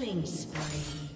Killing spree.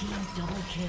Team double kill.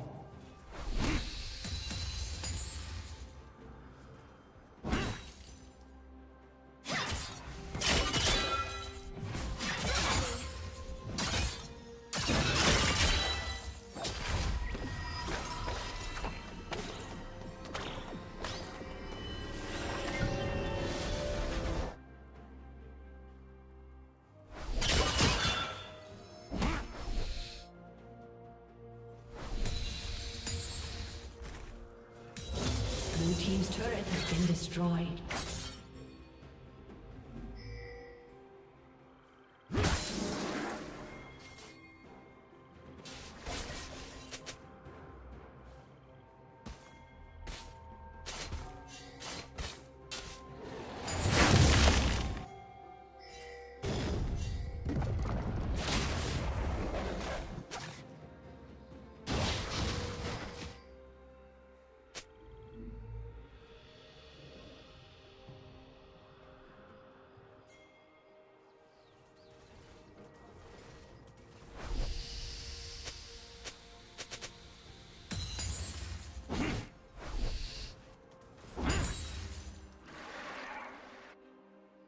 Team's turret has been destroyed.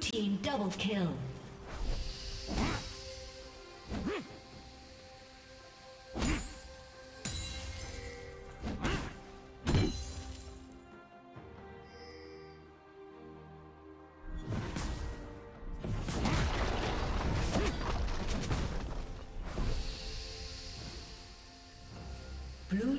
Team double kill. Blue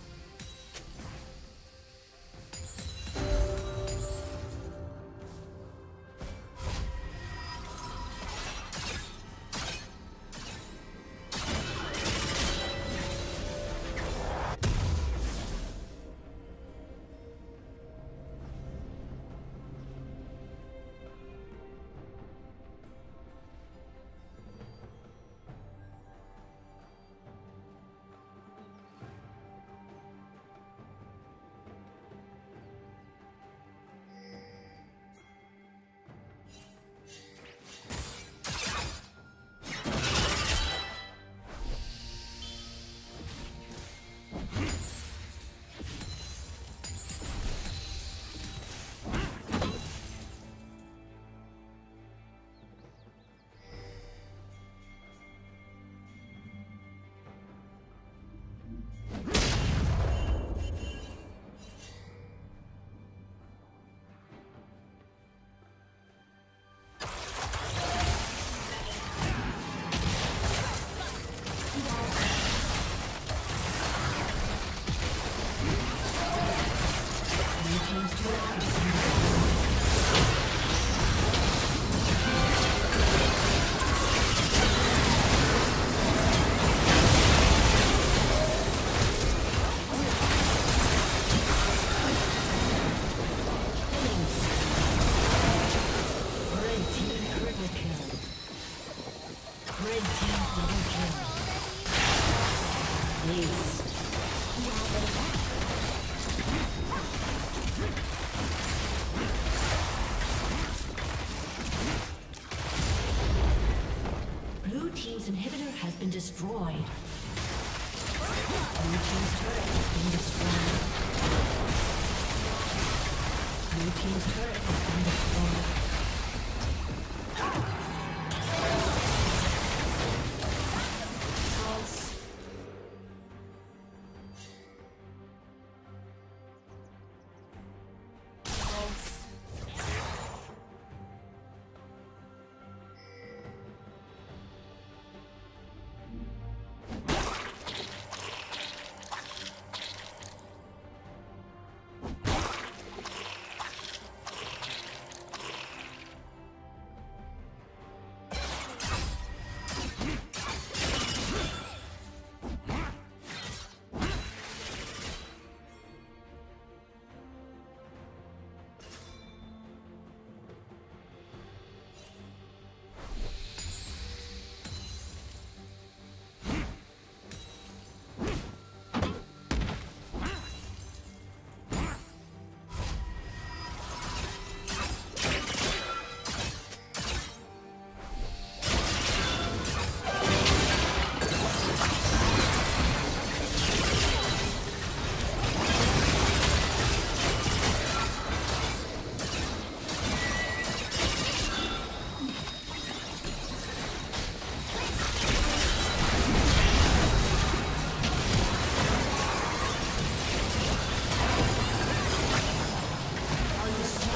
Blue team's inhibitor has been destroyed. Blue team's turret has been destroyed. Blue team's turret has been destroyed.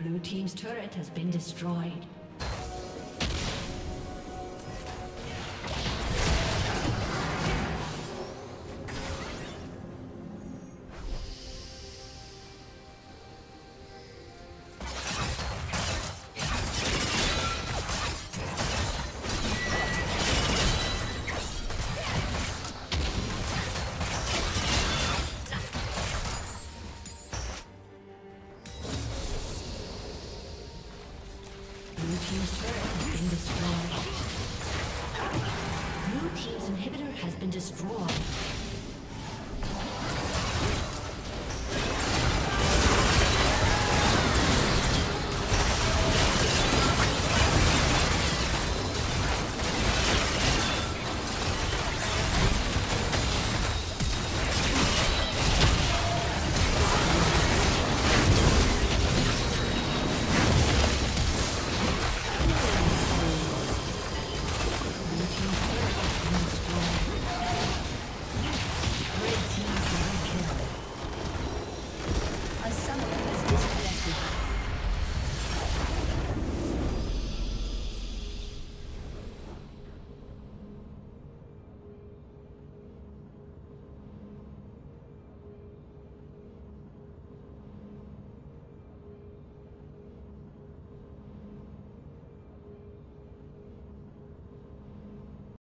Blue team's turret has been destroyed. Blue team's inhibitor has been destroyed.